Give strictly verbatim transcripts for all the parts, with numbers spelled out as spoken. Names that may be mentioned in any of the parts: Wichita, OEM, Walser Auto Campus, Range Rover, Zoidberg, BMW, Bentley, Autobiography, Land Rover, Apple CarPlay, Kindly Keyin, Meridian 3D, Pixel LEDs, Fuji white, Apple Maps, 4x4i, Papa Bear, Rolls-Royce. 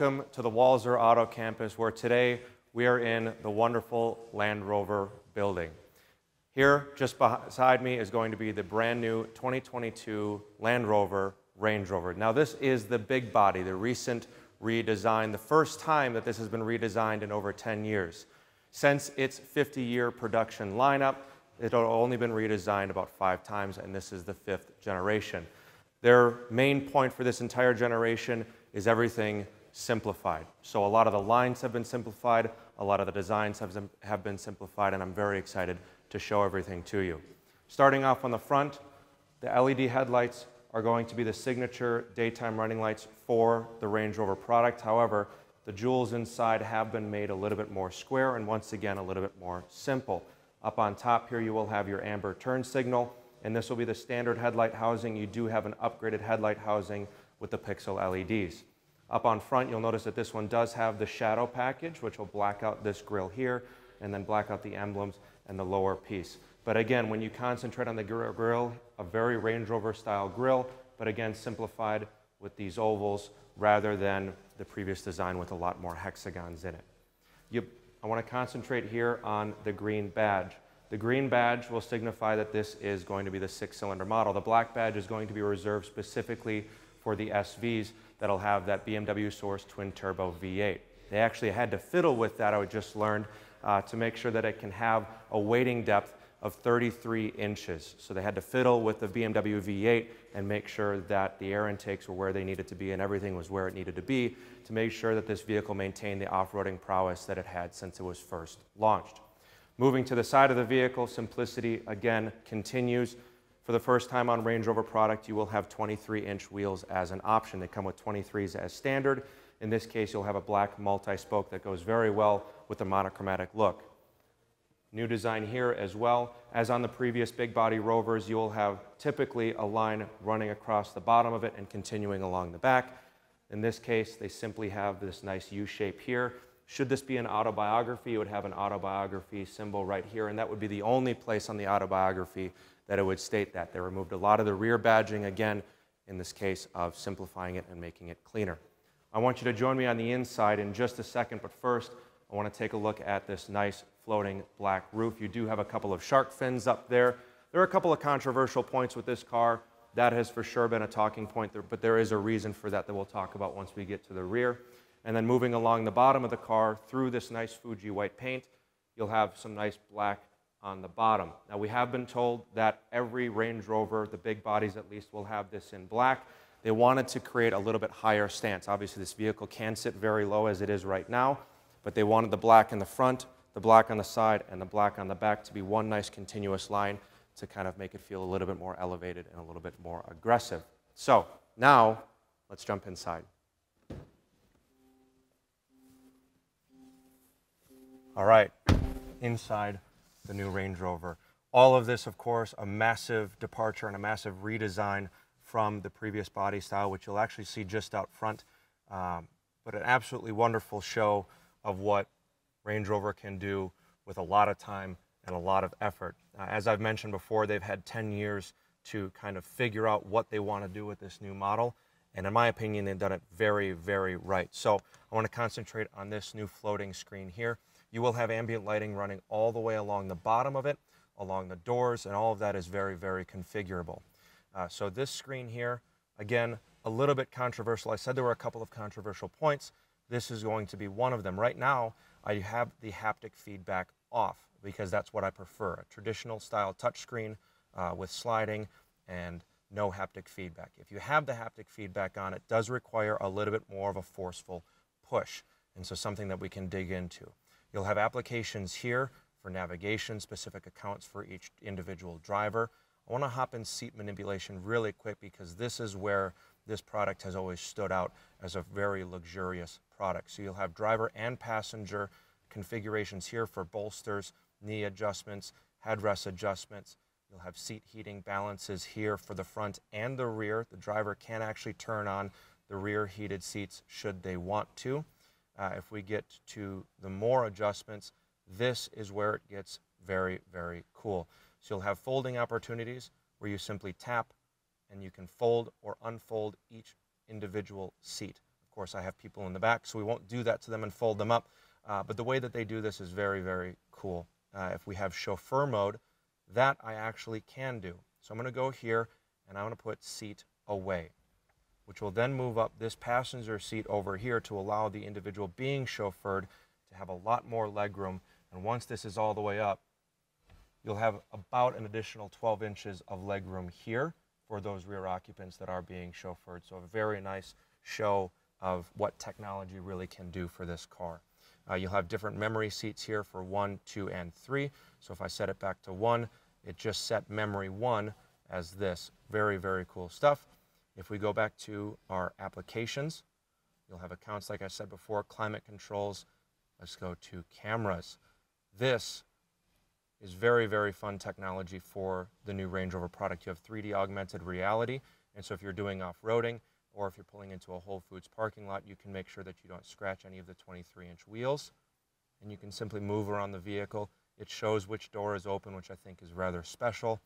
welcome to the Walser Auto Campus, where today we are in the wonderful Land Rover building. Here, just beside me, is going to be the brand new twenty twenty-two Land Rover Range Rover. Now this is the big body, the recent redesign, the first time that this has been redesigned in over ten years. Since its fifty-year production lineup, it had only been redesigned about five times, and this is the fifth generation. Their main point for this entire generation is everything simplified. So a lot of the lines have been simplified, a lot of the designs have, have been simplified, and I'm very excited to show everything to you. Starting off on the front, the L E D headlights are going to be the signature daytime running lights for the Range Rover product. However, the jewels inside have been made a little bit more square and once again a little bit more simple. Up on top here you will have your amber turn signal, and this will be the standard headlight housing. You do have an upgraded headlight housing with the Pixel L E Ds. Up on front you'll notice that this one does have the shadow package, which will black out this grille here and then black out the emblems and the lower piece. But again, when you concentrate on the grille, a very Range Rover style grille, but again simplified with these ovals rather than the previous design with a lot more hexagons in it. You, I want to concentrate here on the green badge. The green badge will signify that this is going to be the six-cylinder model. The black badge is going to be reserved specifically for the S Vs that'll have that B M W source twin turbo V eight. They actually had to fiddle with that, I just learned, uh, to make sure that it can have a weighting depth of thirty-three inches. So they had to fiddle with the B M W V eight and make sure that the air intakes were where they needed to be and everything was where it needed to be to make sure that this vehicle maintained the off-roading prowess that it had since it was first launched. Moving to the side of the vehicle, simplicity again continues. For the first time on Range Rover product, you will have twenty-three inch wheels as an option. They come with twenty-threes as standard. In this case, you'll have a black multi-spoke that goes very well with the monochromatic look. New design here as well. As on the previous big body Rovers, you'll have typically a line running across the bottom of it and continuing along the back. In this case, they simply have this nice U shape here. Should this be an Autobiography, it would have an Autobiography symbol right here, and that would be the only place on the Autobiography that it would state that. They removed a lot of the rear badging, again, in this case of simplifying it and making it cleaner. I want you to join me on the inside in just a second, but first, I want to take a look at this nice floating black roof. You do have a couple of shark fins up there. There are a couple of controversial points with this car. That has for sure been a talking point, but there is a reason for that that we'll talk about once we get to the rear. And then moving along the bottom of the car through this nice Fuji white paint, you'll have some nice black on the bottom. Now we have been told that every Range Rover, the big bodies at least, will have this in black. They wanted to create a little bit higher stance. Obviously this vehicle can sit very low as it is right now, but they wanted the black in the front, the black on the side, and the black on the back to be one nice continuous line to kind of make it feel a little bit more elevated and a little bit more aggressive. So now let's jump inside. All right, inside the new Range Rover. All of this, of course, a massive departure and a massive redesign from the previous body style, which you'll actually see just out front, um, but an absolutely wonderful show of what Range Rover can do with a lot of time and a lot of effort. Uh, as I've mentioned before, they've had ten years to kind of figure out what they want to do with this new model, and in my opinion, they've done it very, very right. So I want to concentrate on this new floating screen here. You will have ambient lighting running all the way along the bottom of it, along the doors, and all of that is very, very configurable. Uh, so this screen here, again, a little bit controversial. I said there were a couple of controversial points. This is going to be one of them. Right now, I have the haptic feedback off because that's what I prefer, a traditional style touchscreen uh, with sliding and no haptic feedback. If you have the haptic feedback on, it does require a little bit more of a forceful push, and so something that we can dig into. You'll have applications here for navigation, specific accounts for each individual driver. I want to hop in seat manipulation really quick because this is where this product has always stood out as a very luxurious product. So you'll have driver and passenger configurations here for bolsters, knee adjustments, headrest adjustments. You'll have seat heating balances here for the front and the rear. The driver can actually turn on the rear heated seats should they want to. Uh, if we get to the more adjustments, this is where it gets very, very cool. So you'll have folding opportunities where you simply tap, and you can fold or unfold each individual seat. Of course, I have people in the back, so we won't do that to them and fold them up. Uh, but the way that they do this is very, very cool. Uh, if we have chauffeur mode, that I actually can do. So I'm going to go here, and I'm going to put seat away, which will then move up this passenger seat over here to allow the individual being chauffeured to have a lot more legroom. And once this is all the way up, you'll have about an additional twelve inches of legroom here for those rear occupants that are being chauffeured. So a very nice show of what technology really can do for this car. Uh, you'll have different memory seats here for one, two, and three. So if I set it back to one, it just set memory one as this. Very, very cool stuff. If we go back to our applications, you'll have accounts, like I said before, climate controls. Let's go to cameras. This is very, very fun technology for the new Range Rover product. You have three D augmented reality, and so if you're doing off-roading or if you're pulling into a Whole Foods parking lot, you can make sure that you don't scratch any of the twenty-three inch wheels, and you can simply move around the vehicle. It shows which door is open, which I think is rather special,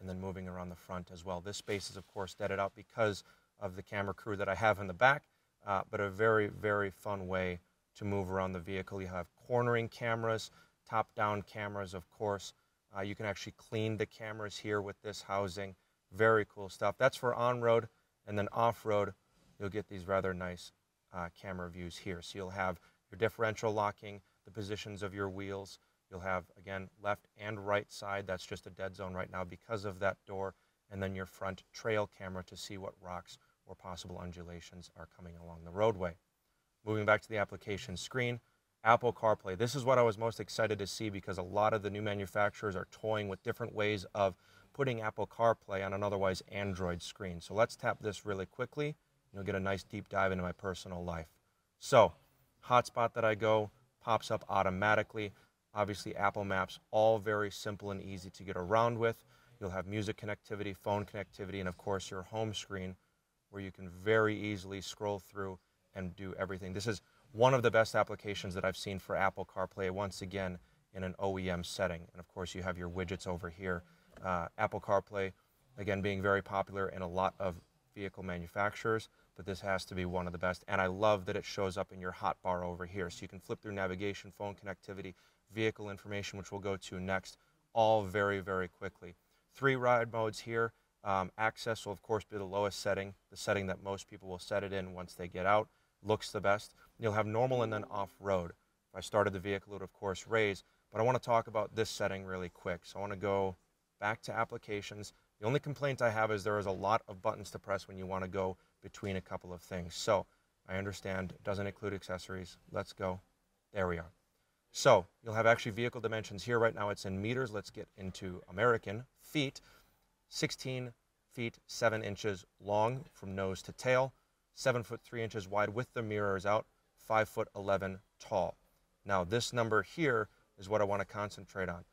and then moving around the front as well. This space is, of course, deaded out because of the camera crew that I have in the back, uh, but a very, very fun way to move around the vehicle. You have cornering cameras, top-down cameras, of course. Uh, you can actually clean the cameras here with this housing. Very cool stuff. That's for on-road, and then off-road, you'll get these rather nice uh, camera views here. So you'll have your differential locking, the positions of your wheels. You'll have, again, left and right side. That's just a dead zone right now because of that door. And then your front trail camera to see what rocks or possible undulations are coming along the roadway. Moving back to the application screen, Apple CarPlay. This is what I was most excited to see, because a lot of the new manufacturers are toying with different ways of putting Apple CarPlay on an otherwise Android screen. So let's tap this really quickly, and you'll get a nice deep dive into my personal life. So, hotspot that I go pops up automatically. Obviously, Apple Maps, all very simple and easy to get around with. You'll have music connectivity, phone connectivity, and of course your home screen, where you can very easily scroll through and do everything. This is one of the best applications that I've seen for Apple CarPlay, once again, in an O E M setting. And of course, you have your widgets over here. Uh, Apple CarPlay, again, being very popular in a lot of vehicle manufacturers, but this has to be one of the best. And I love that it shows up in your hotbar over here. So you can flip through navigation, phone connectivity, vehicle information, which we'll go to next, all very, very quickly. Three ride modes here. Um, access will, of course, be the lowest setting, the setting that most people will set it in once they get out. Looks the best. You'll have normal and then off-road. If I started the vehicle, it would, of course, raise, but I want to talk about this setting really quick. So I want to go back to applications. The only complaint I have is there is a lot of buttons to press when you want to go between a couple of things. So I understand it doesn't include accessories. Let's go. There we are. So you'll have actually vehicle dimensions here. Right now it's in meters. Let's get into American feet. sixteen feet, seven inches long from nose to tail. Seven foot three inches wide with the mirrors out, five foot eleven tall. Now this number here is what I want to concentrate on.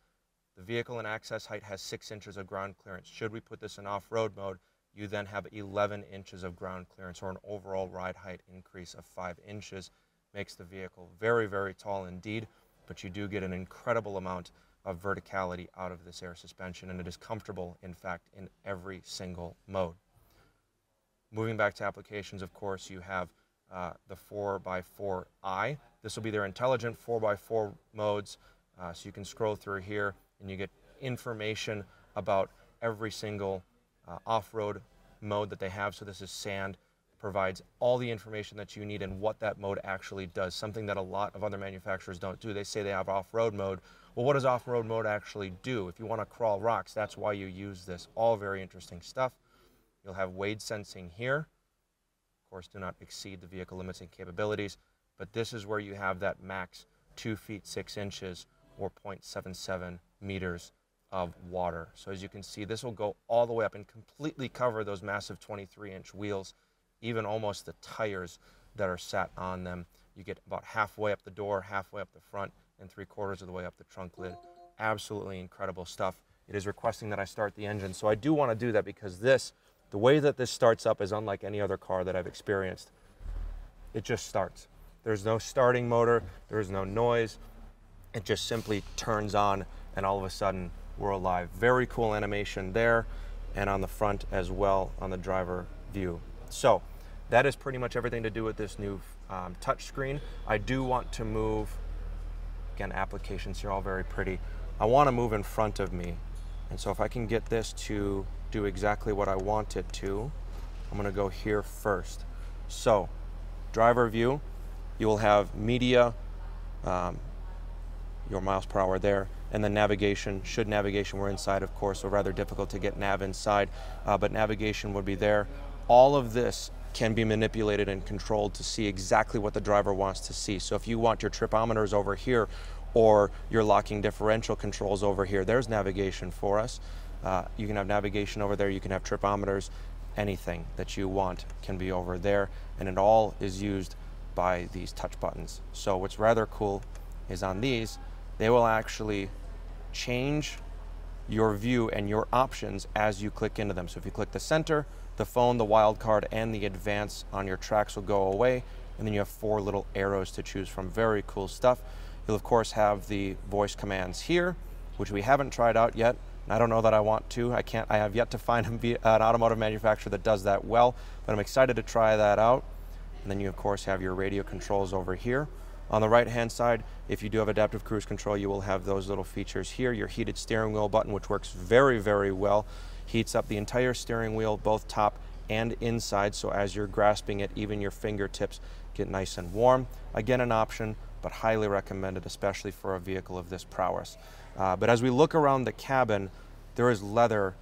The vehicle and access height has six inches of ground clearance. Should we put this in off-road mode, you then have eleven inches of ground clearance, or an overall ride height increase of five inches. Makes the vehicle very, very tall indeed, but you do get an incredible amount of verticality out of this air suspension, and it is comfortable, in fact, in every single mode. Moving back to applications, of course, you have uh, the four by four i. This will be their intelligent four by four modes, uh, so you can scroll through here, and you get information about every single uh, off-road mode that they have. So this is sand, provides all the information that you need and what that mode actually does, something that a lot of other manufacturers don't do. They say they have off-road mode. Well, what does off-road mode actually do? If you want to crawl rocks, that's why you use this. All very interesting stuff. You'll have wade sensing here. Of course, do not exceed the vehicle limits and capabilities, but this is where you have that max two feet, six inches or zero point seven seven meters of water. So as you can see, this will go all the way up and completely cover those massive twenty-three inch wheels, even almost the tires that are sat on them. You get about halfway up the door, halfway up the front, and three quarters of the way up the trunk lid. Absolutely incredible stuff. It is requesting that I start the engine. So I do want to do that, because this, the way that this starts up is unlike any other car that I've experienced. It just starts. There's no starting motor. There's no noise. It just simply turns on, and all of a sudden, we're alive. Very cool animation there, and on the front as well on the driver view. So that is pretty much everything to do with this new um, touchscreen. I do want to move, again, applications here, all very pretty. I want to move in front of me. And so if I can get this to do exactly what I want it to, I'm going to go here first. So driver view, you will have media, um, your miles per hour there, and then navigation, should navigation were inside, of course, so rather difficult to get nav inside, uh, but navigation would be there. All of this can be manipulated and controlled to see exactly what the driver wants to see. So if you want your tripometers over here, or your locking differential controls over here, there's navigation for us. Uh, you can have navigation over there, you can have tripometers, anything that you want can be over there, and it all is used by these touch buttons. So what's rather cool is on these, they will actually change your view and your options as you click into them. So if you click the center, the phone, the wildcard, and the advance on your tracks will go away, and then you have four little arrows to choose from. Very cool stuff. You'll of course have the voice commands here, which we haven't tried out yet. I don't know that I want to. I can't, I have yet to find an automotive manufacturer that does that well, but I'm excited to try that out. And then you of course have your radio controls over here. On the right hand side, if you do have adaptive cruise control, you will have those little features here. Your heated steering wheel button, which works very, very well, heats up the entire steering wheel, both top and inside. So as you're grasping it, even your fingertips get nice and warm. Again, an option, but highly recommended, especially for a vehicle of this prowess. Uh, but as we look around the cabin, there is leather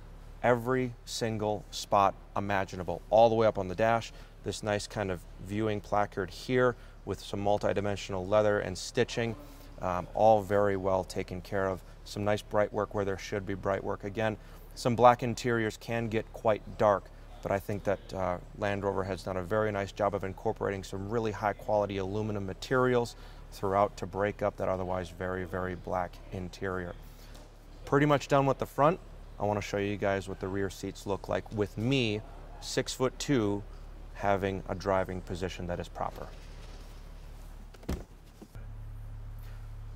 every single spot imaginable, all the way up on the dash. This nice kind of viewing placard here with some multi-dimensional leather and stitching, um, all very well taken care of. Some nice bright work where there should be bright work. Again, some black interiors can get quite dark, but I think that uh, Land Rover has done a very nice job of incorporating some really high quality aluminum materials throughout to break up that otherwise very, very black interior. Pretty much done with the front. I want to show you guys what the rear seats look like with me, six foot two, having a driving position that is proper.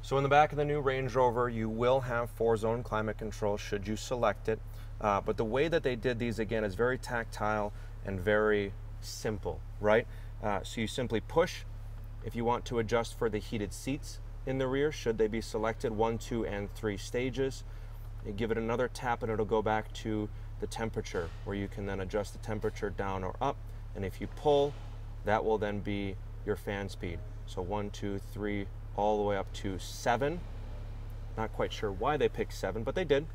So in the back of the new Range Rover, you will have four-zone climate control should you select it. Uh, but the way that they did these, again, is very tactile and very simple, right? Uh, so you simply push if you want to adjust for the heated seats in the rear, should they be selected, one, two, and three stages. You give it another tap and it'll go back to the temperature, where you can then adjust the temperature down or up. And if you pull, that will then be your fan speed. So one, two, three, all the way up to seven. Not quite sure why they picked seven, but they did.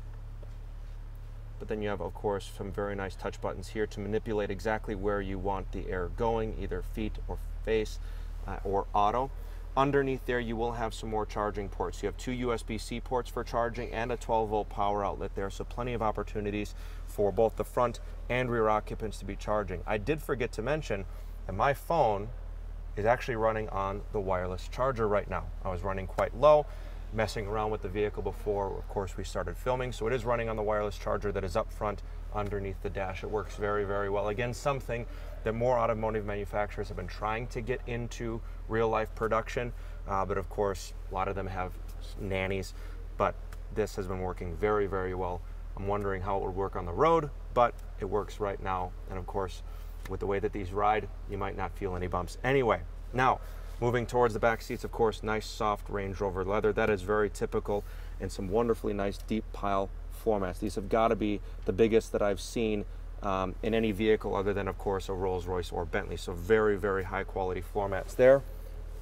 But then you have, of course, some very nice touch buttons here to manipulate exactly where you want the air going, either feet or face. Uh, or auto. Underneath there you will have some more charging ports. You have two U S B C ports for charging and a twelve volt power outlet there, so plenty of opportunities for both the front and rear occupants to be charging. I did forget to mention that my phone is actually running on the wireless charger right now. I was running quite low, messing around with the vehicle before, of course, we started filming, so it is running on the wireless charger that is up front underneath the dash. It works very, very well. Again, something that more automotive manufacturers have been trying to get into real life production, uh, but of course, a lot of them have nannies, but this has been working very, very well. I'm wondering how it would work on the road, but it works right now. And of course, with the way that these ride, you might not feel any bumps. Anyway, now, moving towards the back seats, of course, nice soft Range Rover leather. That is very typical, and some wonderfully nice deep pile formats. These have got to be the biggest that I've seen um, in any vehicle other than, of course, a Rolls-Royce or Bentley. So very, very high quality formats there.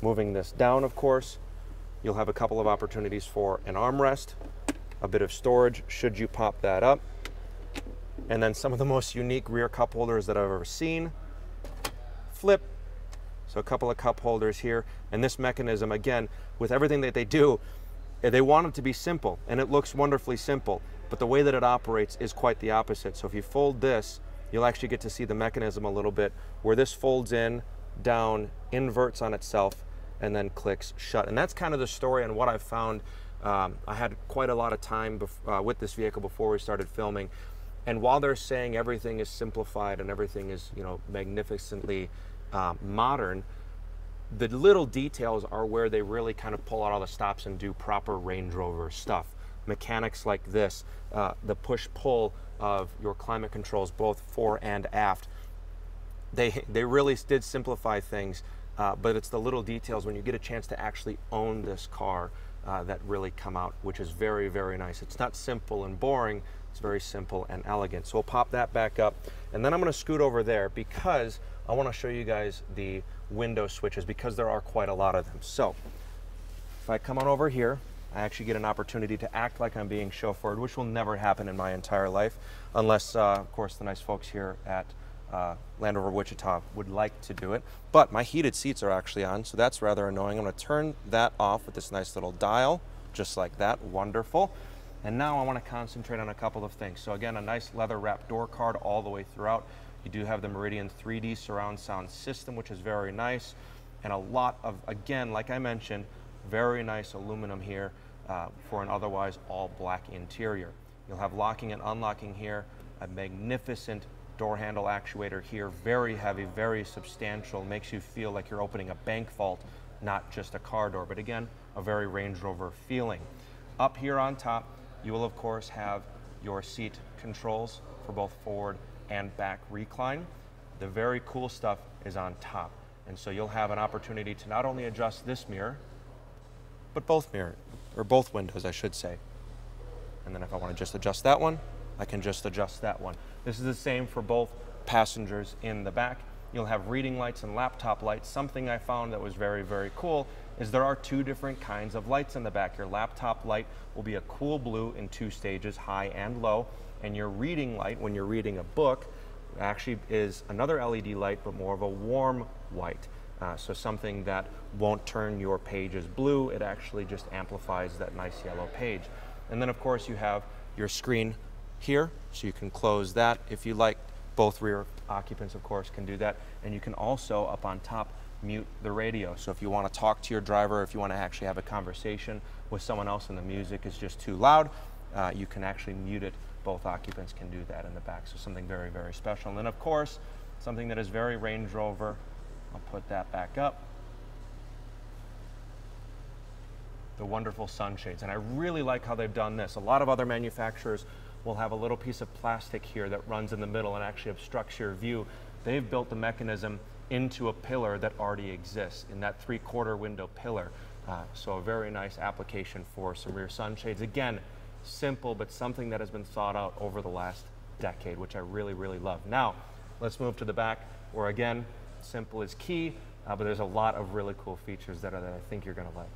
Moving this down, of course, you'll have a couple of opportunities for an armrest, a bit of storage, should you pop that up. And then some of the most unique rear cup holders that I've ever seen. Flip. So a couple of cup holders here, and this mechanism, again, with everything that they do, they want it to be simple, and it looks wonderfully simple, but the way that it operates is quite the opposite. So if you fold this, you'll actually get to see the mechanism a little bit, where this folds in, down, inverts on itself, and then clicks shut. And that's kind of the story and what I've found. Um, I had quite a lot of time uh, with this vehicle before we started filming, and while they're saying everything is simplified and everything is, you know, magnificently Uh, modern, the little details are where they really kind of pull out all the stops and do proper Range Rover stuff. Mechanics like this, uh, the push-pull of your climate controls, both fore and aft, they they really did simplify things, uh, but it's the little details when you get a chance to actually own this car uh, that really come out, which is very, very nice. It's not simple and boring, it's very simple and elegant. So we'll pop that back up, and then I'm gonna scoot over there because I wanna show you guys the window switches, because there are quite a lot of them. So if I come on over here, I actually get an opportunity to act like I'm being chauffeured, which will never happen in my entire life, unless, uh, of course, the nice folks here at uh, Land Rover Wichita would like to do it. But my heated seats are actually on, so that's rather annoying. I'm gonna turn that off with this nice little dial, just like that, wonderful. And now I wanna concentrate on a couple of things. So again, a nice leather wrapped door card all the way throughout. You do have the Meridian three D surround sound system, which is very nice. And a lot of, again, like I mentioned, very nice aluminum here uh, for an otherwise all black interior. You'll have locking and unlocking here, a magnificent door handle actuator here, very heavy, very substantial, makes you feel like you're opening a bank vault, not just a car door, but again, a very Range Rover feeling. Up here on top, you will of course have your seat controls for both forward and back recline. The very cool stuff is on top. And so you'll have an opportunity to not only adjust this mirror, but both mirror, or both windows, I should say. And then if I want to just adjust that one, I can just adjust that one. This is the same for both passengers in the back. You'll have reading lights and laptop lights. Something I found that was very, very cool is there are two different kinds of lights in the back. Your laptop light will be a cool blue in two stages, high and low. And your reading light, when you're reading a book, actually is another L E D light, but more of a warm white. Uh, so something that won't turn your pages blue, it actually just amplifies that nice yellow page. And then of course you have your screen here, so you can close that if you like. Both rear occupants of course can do that, and you can also up on top mute the radio. So if you want to talk to your driver, if you want to actually have a conversation with someone else and the music is just too loud, uh, you can actually mute it. Both occupants can do that in the back, so something very, very special. And then of course something that is very Range Rover, I'll put that back up. The wonderful sunshades, and I really like how they've done this. A lot of other manufacturers will have a little piece of plastic here that runs in the middle and actually obstructs your view. They've built the mechanism into a pillar that already exists in that three-quarter window pillar. Uh, so a very nice application for some rear sunshades. Again, simple, but something that has been thought out over the last decade, which I really, really love. Now, let's move to the back, where again, simple is key, uh, but there's a lot of really cool features that, are, that I think you're going to like.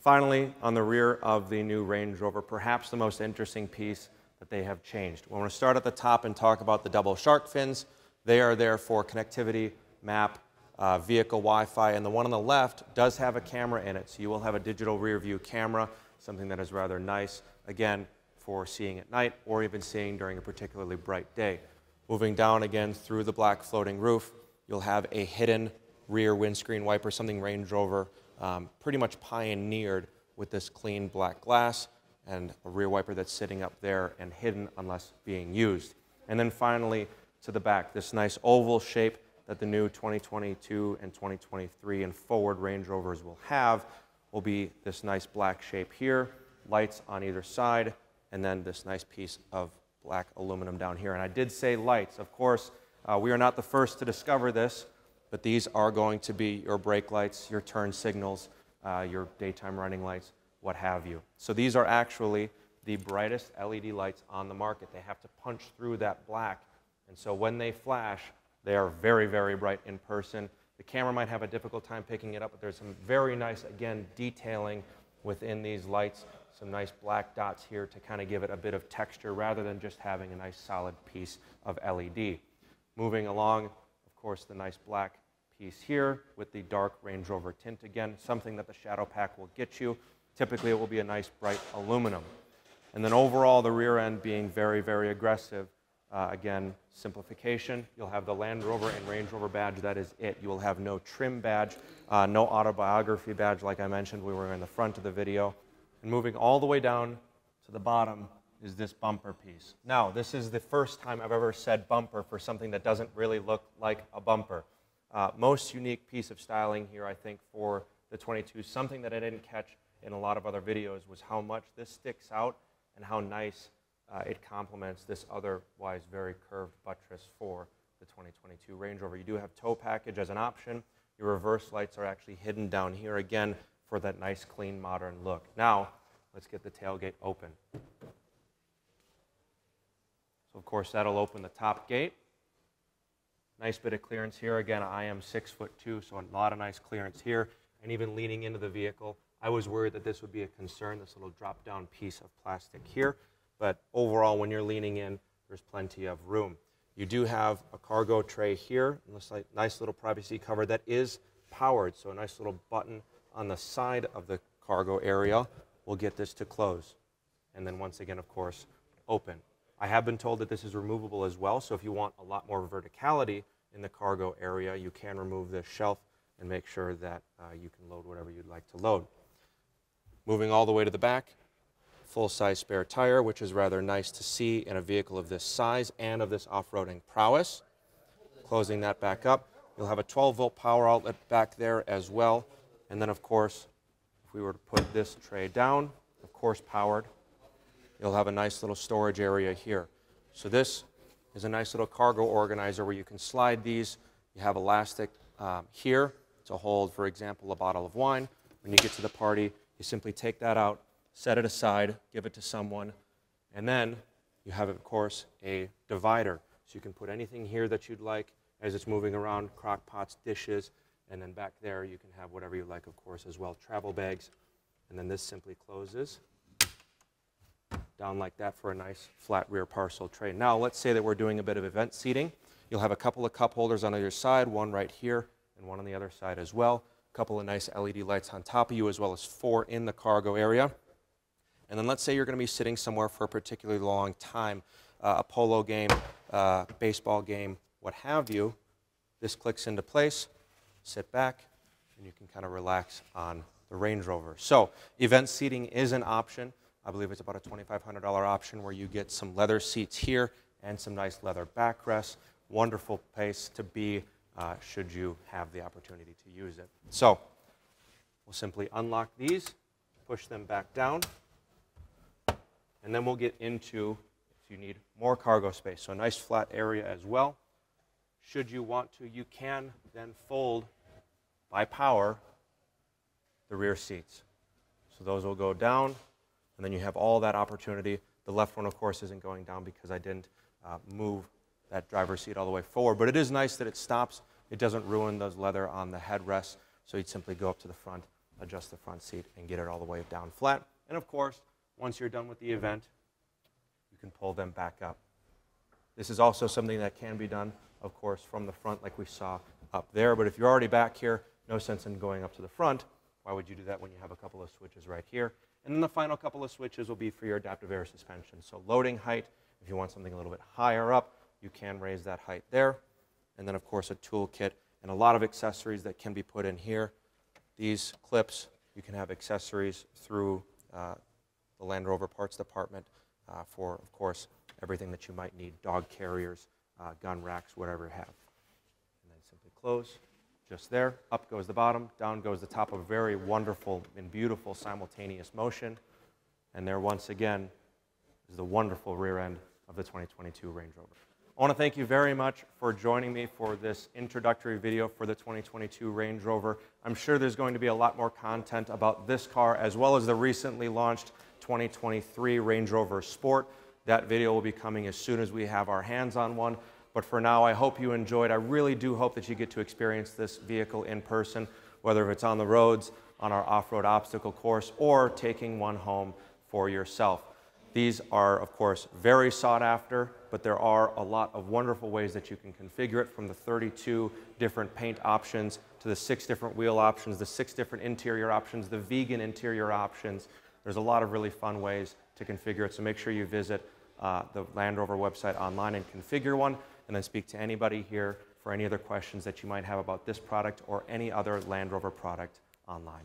Finally, on the rear of the new Range Rover, perhaps the most interesting piece that they have changed. We're going to start at the top and talk about the double shark fins. They are there for connectivity, map, uh, vehicle Wi-Fi, and the one on the left does have a camera in it, so you will have a digital rear view camera, something that is rather nice, again, for seeing at night or even seeing during a particularly bright day. Moving down again through the black floating roof, you'll have a hidden rear windscreen wiper, something Range Rover um, pretty much pioneered with this clean black glass, and a rear wiper that's sitting up there and hidden unless being used. And then finally to the back, this nice oval shape that the new twenty twenty-two and twenty twenty-three and forward Range Rovers will have will be this nice black shape here, lights on either side, and then this nice piece of black aluminum down here. And I did say lights, of course. Uh, we are not the first to discover this, but these are going to be your brake lights, your turn signals, uh, your daytime running lights, what have you. So these are actually the brightest L E D lights on the market. They have to punch through that black. And so when they flash, they are very, very bright in person. The camera might have a difficult time picking it up, but there's some very nice, again, detailing within these lights. Some nice black dots here to kind of give it a bit of texture rather than just having a nice solid piece of L E D. Moving along, of course, the nice black piece here with the dark Range Rover tint. Again, something that the Shadow Pack will get you. Typically, it will be a nice bright aluminum. And then overall, the rear end being very, very aggressive. Uh, again, simplification. You'll have the Land Rover and Range Rover badge. That is it. You will have no trim badge, uh, no Autobiography badge. Like I mentioned, we were in the front of the video. And moving all the way down to the bottom is this bumper piece. Now, this is the first time I've ever said bumper for something that doesn't really look like a bumper. Uh, most unique piece of styling here, I think, for the twenty-two, something that I didn't catch in a lot of other videos was how much this sticks out and how nice uh, it complements this otherwise very curved buttress for the twenty twenty-two Range Rover. You do have tow package as an option. Your reverse lights are actually hidden down here again for that nice, clean, modern look. Now, let's get the tailgate open. So, of course, that'll open the top gate. Nice bit of clearance here. Again, I am six foot two, so a lot of nice clearance here. And even leaning into the vehicle, I was worried that this would be a concern, this little drop-down piece of plastic here. But overall, when you're leaning in, there's plenty of room. You do have a cargo tray here, and this nice little privacy cover that is powered. So a nice little button on the side of the cargo area will get this to close. And then once again, of course, open. I have been told that this is removable as well, so if you want a lot more verticality in the cargo area, you can remove this shelf and make sure that uh, you can load whatever you'd like to load. Moving all the way to the back, full-size spare tire, which is rather nice to see in a vehicle of this size and of this off-roading prowess. Closing that back up, you'll have a twelve volt power outlet back there as well. And then, of course, if we were to put this tray down, of course powered, you'll have a nice little storage area here. So this is a nice little cargo organizer where you can slide these. You have elastic um, here to hold, for example, a bottle of wine. When you get to the party, you simply take that out, set it aside, give it to someone, and then you have, of course, a divider. So you can put anything here that you'd like as it's moving around, crock pots, dishes, and then back there you can have whatever you like, of course, as well, travel bags. And then this simply closes down like that for a nice flat rear parcel tray. Now let's say that we're doing a bit of event seating. You'll have a couple of cup holders on either side, one right here and one on the other side as well. A couple of nice L E D lights on top of you, as well as four in the cargo area. And then let's say you're going to be sitting somewhere for a particularly long time, uh, a polo game, uh, baseball game, what have you. This clicks into place, sit back, and you can kind of relax on the Range Rover. So event seating is an option. I believe it's about a twenty-five hundred dollar option where you get some leather seats here and some nice leather backrests. Wonderful place to be uh, should you have the opportunity to use it. So we'll simply unlock these, push them back down, and then we'll get into if you need more cargo space. So a nice flat area as well. Should you want to, you can then fold by power the rear seats. So those will go down. And then you have all that opportunity. The left one, of course, isn't going down because I didn't uh, move that driver's seat all the way forward. But it is nice that it stops. It doesn't ruin those leather on the headrests. So you'd simply go up to the front, adjust the front seat, and get it all the way down flat. And of course, once you're done with the event, you can pull them back up. This is also something that can be done, of course, from the front like we saw up there. But if you're already back here, no sense in going up to the front. Why would you do that when you have a couple of switches right here? And then the final couple of switches will be for your adaptive air suspension. So loading height, if you want something a little bit higher up, you can raise that height there. And then, of course, a toolkit and a lot of accessories that can be put in here. These clips, you can have accessories through uh, the Land Rover parts department uh, for, of course, everything that you might need, dog carriers, uh, gun racks, whatever you have. And then simply close. Just there, up goes the bottom, down goes the top, a very wonderful and beautiful simultaneous motion. And there once again is the wonderful rear end of the twenty twenty-two Range Rover. I want to thank you very much for joining me for this introductory video for the twenty twenty-two Range Rover. I'm sure there's going to be a lot more content about this car as well as the recently launched twenty twenty-three Range Rover Sport. That video will be coming as soon as we have our hands on one. But for now, I hope you enjoyed. I really do hope that you get to experience this vehicle in person, whether it's on the roads, on our off-road obstacle course, or taking one home for yourself. These are, of course, very sought after, but there are a lot of wonderful ways that you can configure it, from the thirty-two different paint options to the six different wheel options, the six different interior options, the vegan interior options. There's a lot of really fun ways to configure it, so make sure you visit uh, the Land Rover website online and configure one. And then speak to anybody here for any other questions that you might have about this product or any other Land Rover product online.